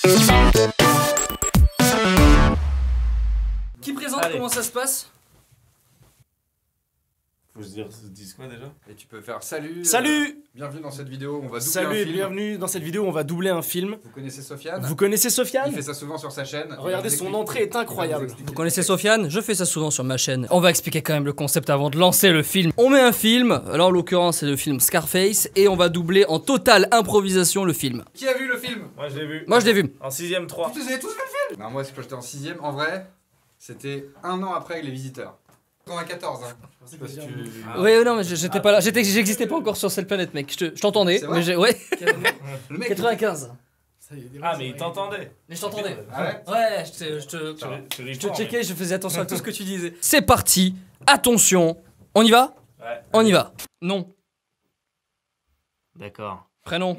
Qui présente? Allez. Comment ça se passe? Faut se dire, quoi déjà? Et tu peux faire salut. Salut. Bienvenue dans cette vidéo. On va doubler un film. Salut. Bienvenue dans cette vidéo. On va doubler un film. Vous connaissez Sofyan? Vous connaissez Sofyan? Il fait ça souvent sur sa chaîne. Regardez, son entrée est incroyable. Vous connaissez Sofyan? Je fais ça souvent sur ma chaîne. On va expliquer quand même le concept avant de lancer le film. On met un film. Alors en l'occurrence c'est le film Scarface et on va doubler en totale improvisation le film. Qui a vu le film? Moi je l'ai vu. Moi je l'ai vu. En 6ème 3. Vous avez tous vu le film? Non, moi c'est quand j'étais en 6ème. En vrai, c'était un an après Les Visiteurs. On a 14 hein. Je pense que tu... Ouais non mais j'étais pas là, j'existais pas encore sur cette planète mec, je t'entendais mais j'ai... Ouais. Le mec 95. Ah mais il t'entendait. Mais je t'entendais. Ouais, je te checkais, je faisais attention à tout ce que tu disais. C'est parti, attention. On y va? Ouais. On y va. Non. D'accord. Prénom.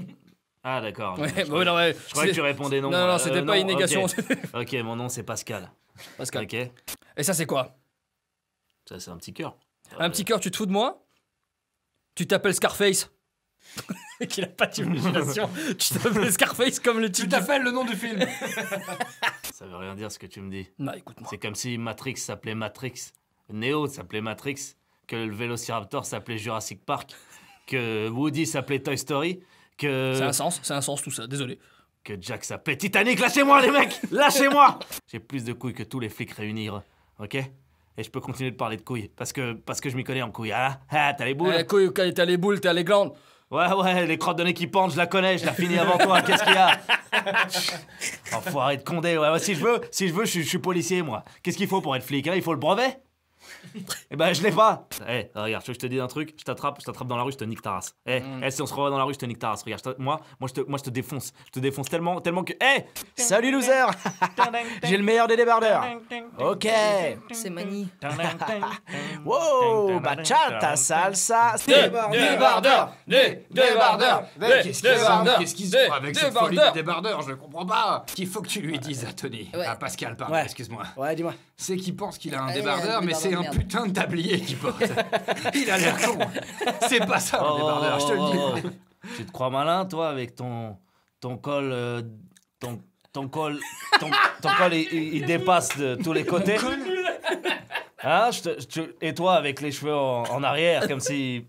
Ah d'accord. Ouais, je croyais que tu répondais non. Non, c'était pas une négation. Ok, mon nom c'est Pascal. Pascal. Ok. Et ça c'est quoi? Ça, c'est un petit cœur. Un petit cœur, tu te fous de moi? Tu t'appelles Scarface? Qu'il a pas d'imagination. Tu t'appelles Scarface comme le titre. Tu t'appelles le nom du film. Ça veut rien dire ce que tu me dis. Non, écoute-moi. C'est comme si Matrix s'appelait Matrix, Neo s'appelait Matrix, que le Velociraptor s'appelait Jurassic Park, que Woody s'appelait Toy Story, que... c'est un sens tout ça, désolé. Que Jack s'appelait Titanic, lâchez-moi les mecs. Lâchez-moi. J'ai plus de couilles que tous les flics réunis, ok? Et je peux continuer de parler de couilles, parce que je m'y connais en couilles. Ah t'as les boules. Les couilles, t'as les boules, t'as les glandes. Ouais, les crottes de nez qui pendent, je la connais, je la finis avant toi, qu'est-ce qu'il y a? Enfoiré de Condé, ouais, si je veux, je suis policier, moi. Qu'est-ce qu'il faut pour être flic, hein? Il faut le brevet? Eh ben, je l'ai pas. Eh, regarde, je te dis un truc, je t'attrape dans la rue, je te nique ta race. Eh, si on se revoit dans la rue, je te nique ta race. Regarde, moi, je te défonce. Je te défonce tellement que... Eh, salut loser. J'ai le meilleur des débardeurs. Ok. C'est Mani. Wow, bachata, salsa. Débardeur. Qu'est-ce qu'il se passe avec cette folie de débardeur? Je comprends pas. Qu'il faut que tu lui dises à Tony. À Pascal, pardon, excuse-moi. Ouais, dis-moi. C'est qu'il pense qu'il a un débardeur, mais c'est un putain de tablier qu'il porte. Il a l'air con. C'est pas ça, le débardeur, je te le dis. Tu te crois malin, toi, avec ton col... Ton col, il dépasse de tous les côtés. Hein, et toi, avec les cheveux en arrière, comme si...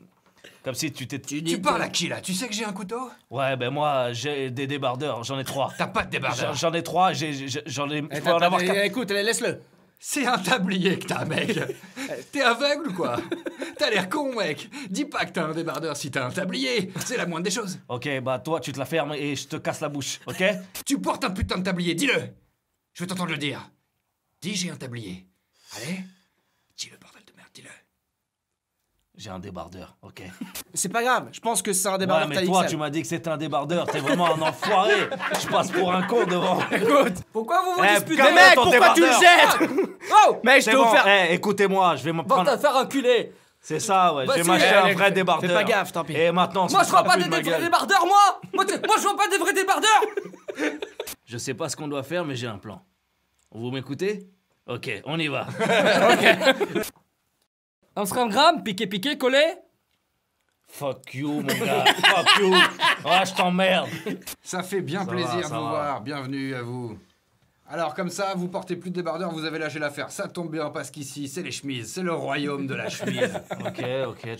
Comme si tu t'étais... Tu parles à qui, là? Tu sais que j'ai un couteau? Ouais, ben moi, j'ai des débardeurs, j'en ai 3. T'as pas de débardeurs? J'en ai 3, j'en ai... Faut en avoir 4. Écoute, laisse-le. C'est un tablier que t'as, mec. T'es aveugle ou quoi? T'as l'air con, mec. Dis pas que t'as un débardeur si t'as un tablier. C'est la moindre des choses. Ok, bah toi, tu te la fermes et je te casse la bouche, ok? Tu portes un putain de tablier, dis-le. Je veux t'entendre le dire. Dis, j'ai un tablier. Allez, dis-le, bordel de merde, dis-le. J'ai un débardeur, ok? C'est pas grave, je pense que c'est un débardeur. Ouais, mais toi, tu m'as dit que c'était un débardeur, t'es vraiment un enfoiré. Je passe pour un con devant. Écoute, pourquoi vous vous disputez? Mais mec, pourquoi tu le jettes? Oh, mec, je t'ai offert. Eh, écoutez-moi, je vais me prendre. Bon, t'as fait enculer. C'est ça, ouais, j'ai mâché un vrai débardeur. Fais pas gaffe, tant pis. Et maintenant, moi, je vois pas des vrais débardeurs, moi. Moi, je vois pas des vrais débardeurs. Je sais pas ce qu'on doit faire, mais j'ai un plan. Vous m'écoutez? Ok, on y va. Ok. Instagram, piqué, collé. Fuck you, mon gars. Fuck you. Ah, je t'emmerde. Ça fait bien plaisir de vous voir. Bienvenue à vous. Alors, comme ça, vous portez plus de débardeur, vous avez lâché l'affaire. Ça tombe bien parce qu'ici, c'est les chemises. C'est le royaume de la chemise. Ok,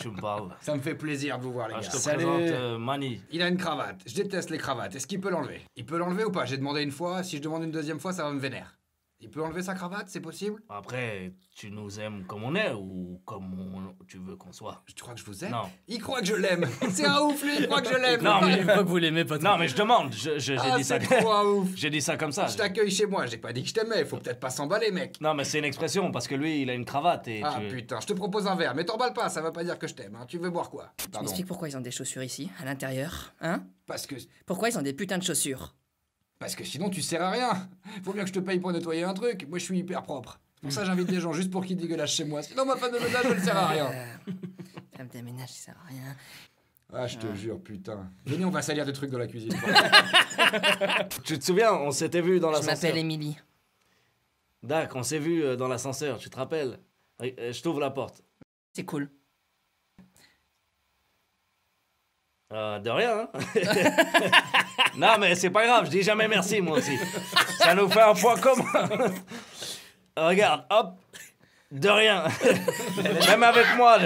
tu me parles. Ça me fait plaisir de vous voir, les gars. Je te présente Mani. Il a une cravate. Je déteste les cravates. Est-ce qu'il peut l'enlever? Il peut l'enlever ou pas? J'ai demandé une fois. Si je demande une deuxième fois, ça va me vénère. Il peut enlever sa cravate, c'est possible? Après, tu nous aimes comme on est ou comme tu veux qu'on soit? Tu crois que je vous aime? Non. Il croit que je l'aime. C'est un ouf, lui, il croit que je l'aime. Non, mais il croit que vous l'aimez pas. Non, mais je demande. J'ai dit ça comme ça. Je t'accueille chez moi, j'ai pas dit que je t'aimais. Faut peut-être pas s'emballer, mec. Non, mais c'est une expression parce que lui, il a une cravate et... Ah putain, je te propose un verre, mais t'emballe pas, ça va pas dire que je t'aime. Hein. Tu veux boire quoi? Tu m'expliques pourquoi ils ont des chaussures ici, à l'intérieur, hein? Parce que... Pourquoi ils ont des putains de chaussures? Parce que sinon tu sers à rien. Faut bien que je te paye pour nettoyer un truc. Moi je suis hyper propre. Pour ça j'invite des gens juste pour qu'ils dégueulassent chez moi. Sinon ma femme de ménage elle sert à rien. Femme de ménage ça sert à rien. Ah je te jure putain. Venez on va salir des trucs dans la cuisine. Tu te souviens on s'était vu dans l'ascenseur. Je m'appelle Émilie. D'accord, on s'est vu dans l'ascenseur. Tu te rappelles? Je t'ouvre la porte. C'est cool. De rien, hein? Non, mais c'est pas grave, je dis jamais merci, moi aussi. Ça nous fait un point commun. Regarde, hop, de rien. Même avec moi,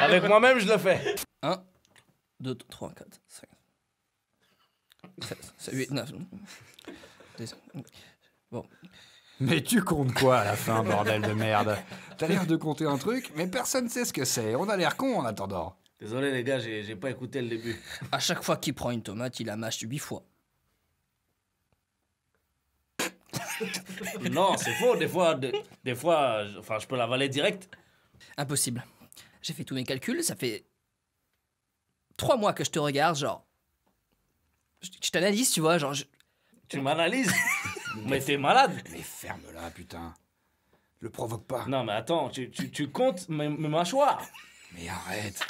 avec moi-même, je le fais. 1, 2, 3, 4, 5, 7, 8, 9. Bon. Mais tu comptes quoi à la fin, bordel de merde? T'as l'air de compter un truc, mais personne sait ce que c'est. On a l'air con en attendant. Désolé les gars, j'ai pas écouté le début. À chaque fois qu'il prend une tomate, il la mâche 8 fois. Non, c'est faux. Des fois, enfin, je peux l'avaler direct. Impossible. J'ai fait tous mes calculs, ça fait 3 mois que je te regarde, genre. Je t'analyse, tu vois, genre. Tu m'analyses? Mais t'es malade. Mais ferme-la, putain. Le provoque pas. Non, mais attends, tu comptes mes mâchoires. Mais arrête.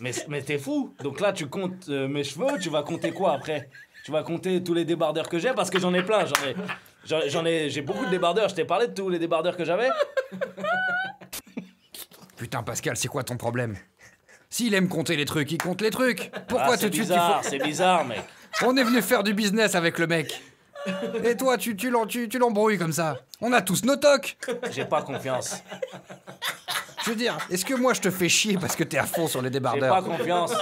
Mais t'es fou. Donc là, tu comptes mes cheveux, tu vas compter quoi après? Tu vas compter tous les débardeurs que j'ai, parce que j'en ai plein. J'ai beaucoup de débardeurs. Je t'ai parlé de tous les débardeurs que j'avais. Putain, Pascal, c'est quoi ton problème? S'il aime compter les trucs, il compte les trucs. Pourquoi tout de suite tu fais... C'est bizarre, mec. On est venu faire du business avec le mec. Et toi, tu l'embrouilles comme ça. On a tous nos tocs. J'ai pas confiance. Je veux dire, est-ce que moi je te fais chier parce que t'es à fond sur les débardeurs? J'ai pas confiance.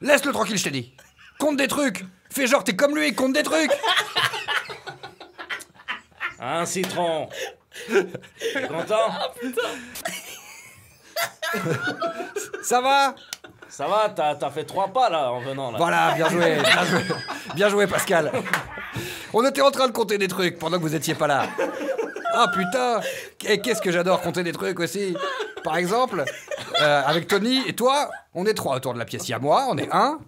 Laisse-le tranquille, je t'ai dit. Compte des trucs. Fais genre t'es comme lui, compte des trucs. Un citron. T'es content? Ça va? Ça va, t'as fait 3 pas là en venant là. Voilà, bien joué, bien joué. Bien joué Pascal. On était en train de compter des trucs pendant que vous étiez pas là. Ah putain! Et qu'est-ce que j'adore compter des trucs aussi! Par exemple, avec Tony et toi, on est 3 autour de la pièce. Il y a moi, on est 1.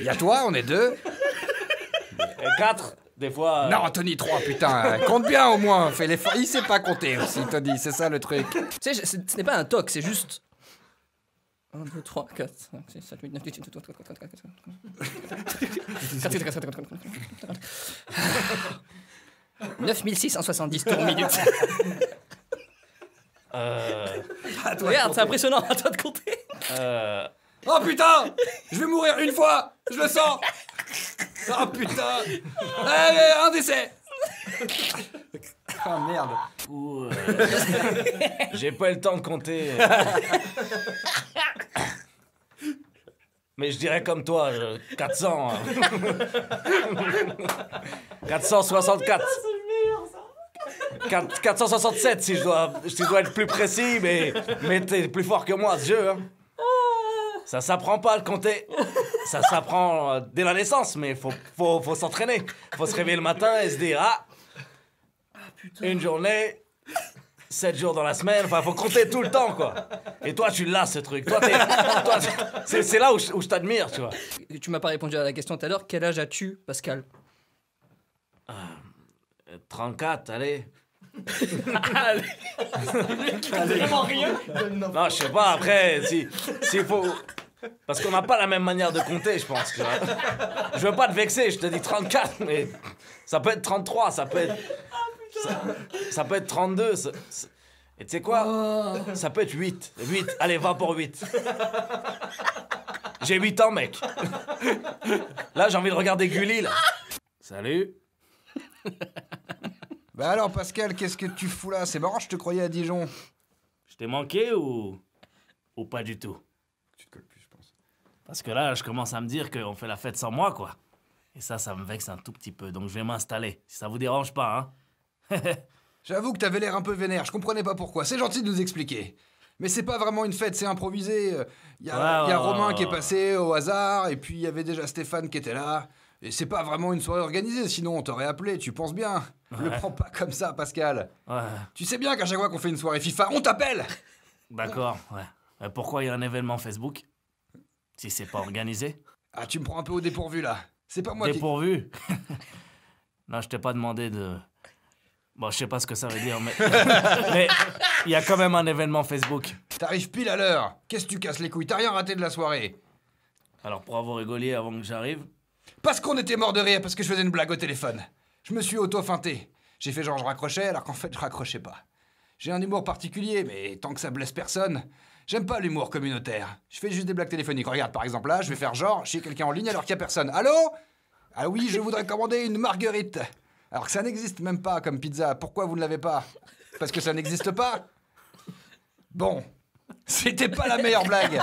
Il y a toi, on est 2. Et 4, des fois. Non, Tony, 3, putain. Compte bien au moins. Fais l'effort. Il sait pas compter aussi, Tony. C'est ça le truc. Tu sais, ce n'est pas un toc, c'est juste. 1, 2, 3, 4, 5, 6, 7, 8, 9, 10, 11, 12, 13, 14, 15, 9670 tours minutes. Regarde, c'est impressionnant, à toi de compter. Oh putain, je vais mourir une fois, je le sens. Oh putain. Allez, un décès. Ah merde. J'ai pas le temps de compter. Mais je dirais comme toi, 400. 464. 467 si je dois être plus précis, mais t'es plus fort que moi à ce jeu. Hein. Ça s'apprend pas à le compter. Ça s'apprend dès la naissance, mais faut s'entraîner. Faut se réveiller le matin et se dire, ah une journée, 7 jours dans la semaine, enfin faut compter tout le temps quoi. Et toi tu l'as ce truc. Toi, c'est là où je t'admire, tu vois. Tu m'as pas répondu à la question tout à l'heure, quel âge as-tu, Pascal? 34, allez. Allez. Allez. Vraiment rien. Non, je sais pas, après, si faut... Parce qu'on n'a pas la même manière de compter, je pense. Je veux pas te vexer, je te dis 34, mais... Ça peut être 33, ça peut être... Ça peut être 32, Et tu sais quoi, oh. Ça peut être 8. 8, allez, va pour 8. J'ai 8 ans, mec. Là, j'ai envie de regarder Gulli, là. Salut. Bah alors Pascal, qu'est-ce que tu fous là? C'est marrant, je te croyais à Dijon. Je t'ai manqué ou pas du tout? Tu te colles plus, je pense. Parce que là, je commence à me dire qu'on fait la fête sans moi, quoi. Et ça me vexe un tout petit peu, donc je vais m'installer. Si ça vous dérange pas, hein. J'avoue que t'avais l'air un peu vénère, je comprenais pas pourquoi. C'est gentil de nous expliquer. Mais c'est pas vraiment une fête, c'est improvisé. Il y a Romain qui est passé au hasard, et puis il y avait déjà Stéphane qui était là. Et c'est pas vraiment une soirée organisée, sinon on t'aurait appelé, tu penses bien. Ouais. Le prends pas comme ça, Pascal. Ouais. Tu sais bien qu'à chaque fois qu'on fait une soirée FIFA, on t'appelle. D'accord, ouais. Pourquoi il y a un événement Facebook? Si c'est pas organisé? Ah, tu me prends un peu au dépourvu, là. C'est pas moi dépourvu qui... Dépourvu? Non, je t'ai pas demandé de... Bon, je sais pas ce que ça veut dire, mais... mais il y a quand même un événement Facebook. T'arrives pile à l'heure. Qu'est-ce que tu casses les couilles? T'as rien raté de la soirée. Alors, pour avoir rigolé avant que j'arrive... Parce qu'on était mort de rire, parce que je faisais une blague au téléphone. Je me suis auto-feinté. J'ai fait genre je raccrochais, alors qu'en fait je raccrochais pas. J'ai un humour particulier, mais tant que ça blesse personne, J'aime pas l'humour communautaire. Je fais juste des blagues téléphoniques. Regarde, par exemple, là, je vais faire genre, chez quelqu'un en ligne alors qu'il n'y a personne. Allô ? Ah oui, je voudrais commander une marguerite. Alors que ça n'existe même pas comme pizza. Pourquoi vous ne l'avez pas ? Parce que ça n'existe pas ? Bon, c'était pas la meilleure blague.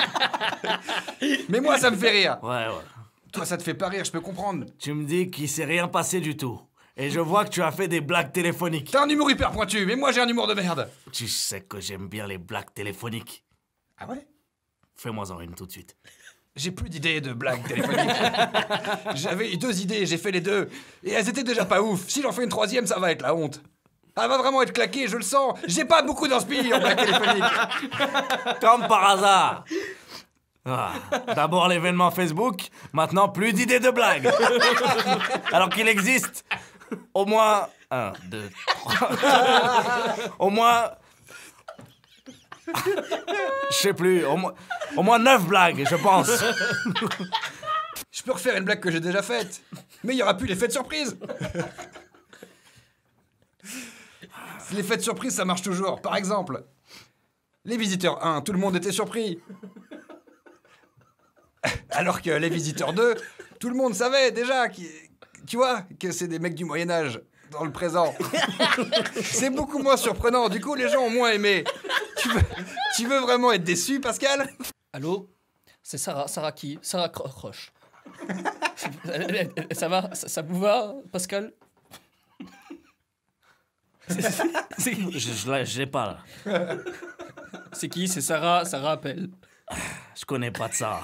Mais moi, ça me fait rire. Ouais, ouais. Toi, ça te fait pas rire, je peux comprendre. Tu me dis qu'il s'est rien passé du tout. Et je vois que tu as fait des blagues téléphoniques. T'as un humour hyper pointu, mais moi j'ai un humour de merde. Tu sais que j'aime bien les blagues téléphoniques. Ah ouais? Fais-moi-en une tout de suite. J'ai plus d'idées de blagues téléphoniques. J'avais 2 idées, j'ai fait les 2. Et elles étaient déjà pas ouf. Si j'en fais une 3e, ça va être la honte. Elle va vraiment être claquée, je le sens. J'ai pas beaucoup d'inspiration en blagues téléphoniques. Comme par hasard. Ah, d'abord l'événement Facebook, maintenant plus d'idées de blagues. Alors qu'il existe au moins 1, 2, 3. Au moins... Je sais plus, au moins 9 blagues, je pense. Je peux refaire une blague que j'ai déjà faite, mais il n'y aura plus l'effet de surprise. L'effet de surprise, ça marche toujours. Par exemple, les Visiteurs 1, tout le monde était surpris. Alors que les Visiteurs 2, tout le monde savait déjà, tu vois, que c'est des mecs du Moyen-Âge dans le présent. C'est beaucoup moins surprenant, du coup les gens ont moins aimé. Tu veux vraiment être déçu, Pascal? Allô? C'est Sarah, Sarah Croche. Ça va? Ça vous va, Pascal? Je l'ai pas là. C'est qui? C'est Sarah, Sarah appelle. Je connais pas de ça.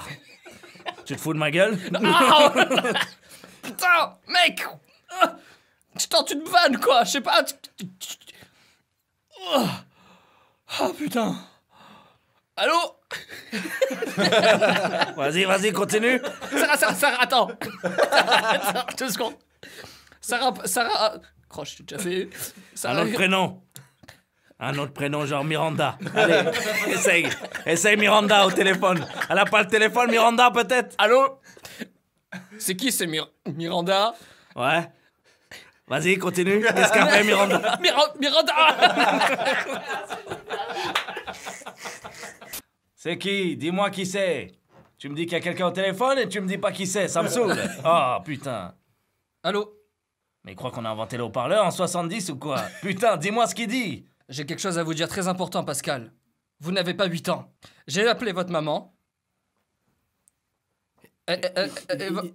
Tu te fous de ma gueule? Ah putain, mec! Tu tentes une vanne, quoi! Je sais pas... Oh. Oh, putain! Allô? Vas-y, vas-y, continue! Sarah, attends! Sarah, 2 secondes. Sarah... Croche, tu t'as fait... Sarah... Un autre prénom. Un autre prénom, genre Miranda. Allez, essaye. Essaye Miranda au téléphone. Elle a pas le téléphone, Miranda, peut-être? Allô? C'est qui, c'est Miranda? Ouais. Vas-y, continue. Qu'est-ce qu'a fait Miranda? Miranda! C'est qui? Dis-moi qui c'est. Tu me dis qu'il y a quelqu'un au téléphone et tu me dis pas qui c'est. Ça me saoule. Oh, putain. Allô? Mais il croit qu'on a inventé le haut-parleur en 70 ou quoi? Putain, dis-moi ce qu'il dit. J'ai quelque chose à vous dire très important, Pascal. Vous n'avez pas 8 ans. J'ai appelé votre maman.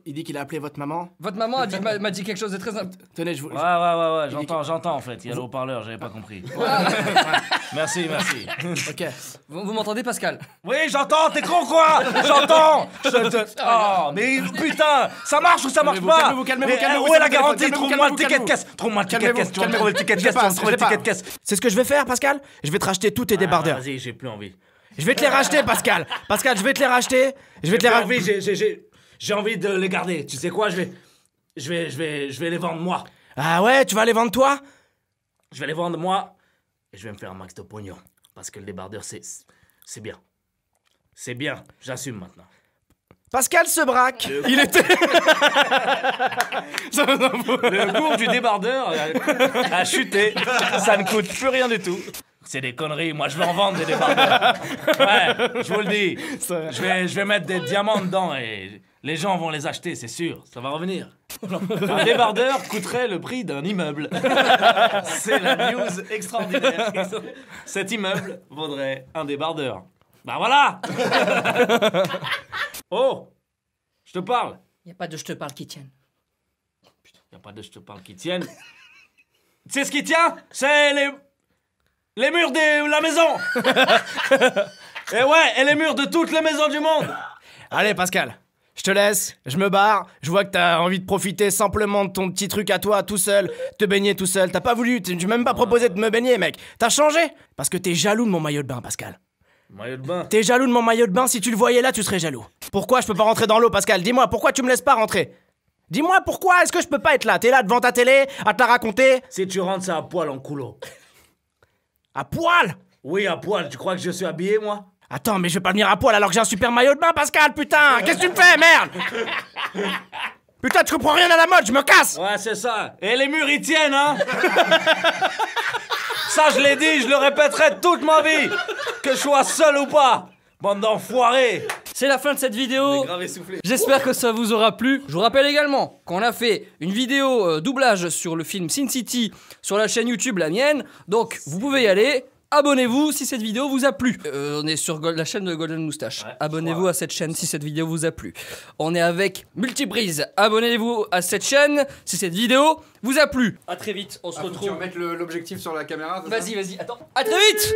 Il dit qu'il a appelé votre maman. Votre maman m'a dit quelque chose de très important. Tenez, je vous... Ouais, j'entends en fait. Il y a le haut-parleur, j'avais pas compris. Merci. Ok. Vous m'entendez, Pascal? Oui, j'entends, t'es con quoi? J'entends. Oh, mais putain, ça marche ou ça marche pas? Calmez-vous, où est la garantie? Trouve-moi le ticket de caisse. Tu vas trouver le ticket de caisse. C'est ce que je vais faire, Pascal. Je vais te racheter tous tes débardeurs. Vas-y, j'ai plus envie. Je vais te les racheter, Pascal. Pascal, je vais te les racheter. Je vais te les racheter. J'ai envie de les garder. Tu sais quoi? Je vais les vendre moi. Ah ouais, tu vas les vendre toi? Je vais les vendre moi et je vais me faire un max de pognon parce que le débardeur c'est bien. C'est bien, j'assume maintenant. Pascal se braque. Il était... Le cours du débardeur a chuté. Ça ne coûte plus rien du tout. C'est des conneries, moi je vais en vendre des débardeurs. Ouais, je vous le dis. Je vais mettre des diamants dedans et les gens vont les acheter, c'est sûr. Ça va revenir. Un débardeur coûterait le prix d'un immeuble. C'est la news extraordinaire. Cet immeuble vaudrait un débardeur. Bah voilà. Oh, je te parle. Y a pas de je te parle qui tienne. Putain, y a pas de je te parle qui tienne. Tu sais ce qui tient? C'est les murs de la maison. Et ouais, et les murs de toutes les maisons du monde. Allez Pascal, je te laisse, je me barre. Je vois que t'as envie de profiter simplement de ton petit truc à toi, tout seul. Te baigner tout seul, t'as pas voulu, tu m'as même pas proposé de me baigner mec. T'as changé. Parce que t'es jaloux de mon maillot de bain Pascal. Maillot de bain. T'es jaloux de mon maillot de bain, si tu le voyais là tu serais jaloux. Pourquoi je peux pas rentrer dans l'eau Pascal? Dis-moi, pourquoi tu me laisses pas rentrer? Dis-moi pourquoi est-ce que je peux pas être là? T'es là devant ta télé, à te la raconter. Si tu rentres ça à poil en coulo. À poil? Oui, à poil. Tu crois que je suis habillé, moi? Attends, mais je vais pas venir à poil alors que j'ai un super maillot de bain, Pascal, putain! Qu'est-ce que tu me fais, merde? Putain, tu comprends rien à la mode, je me casse! Ouais, c'est ça. Et les murs, ils tiennent, hein? Ça, je l'ai dit, je le répéterai toute ma vie. Que je sois seul ou pas. Bande d'enfoirés! C'est la fin de cette vidéo. J'espère que ça vous aura plu. Je vous rappelle également qu'on a fait une vidéo doublage sur le film Sin City sur la chaîne YouTube la mienne. Donc vous pouvez y aller. Abonnez-vous si cette vidéo vous a plu. On est sur la chaîne de Golden Moustache. Ouais, abonnez-vous à cette chaîne si cette vidéo vous a plu. On est avec Multiprise. Abonnez-vous à cette chaîne si cette vidéo vous a plu. A très vite, on se retrouve. Tu veux mettre l'objectif sur la caméra? Vas-y, vas-y, attends. A très vite.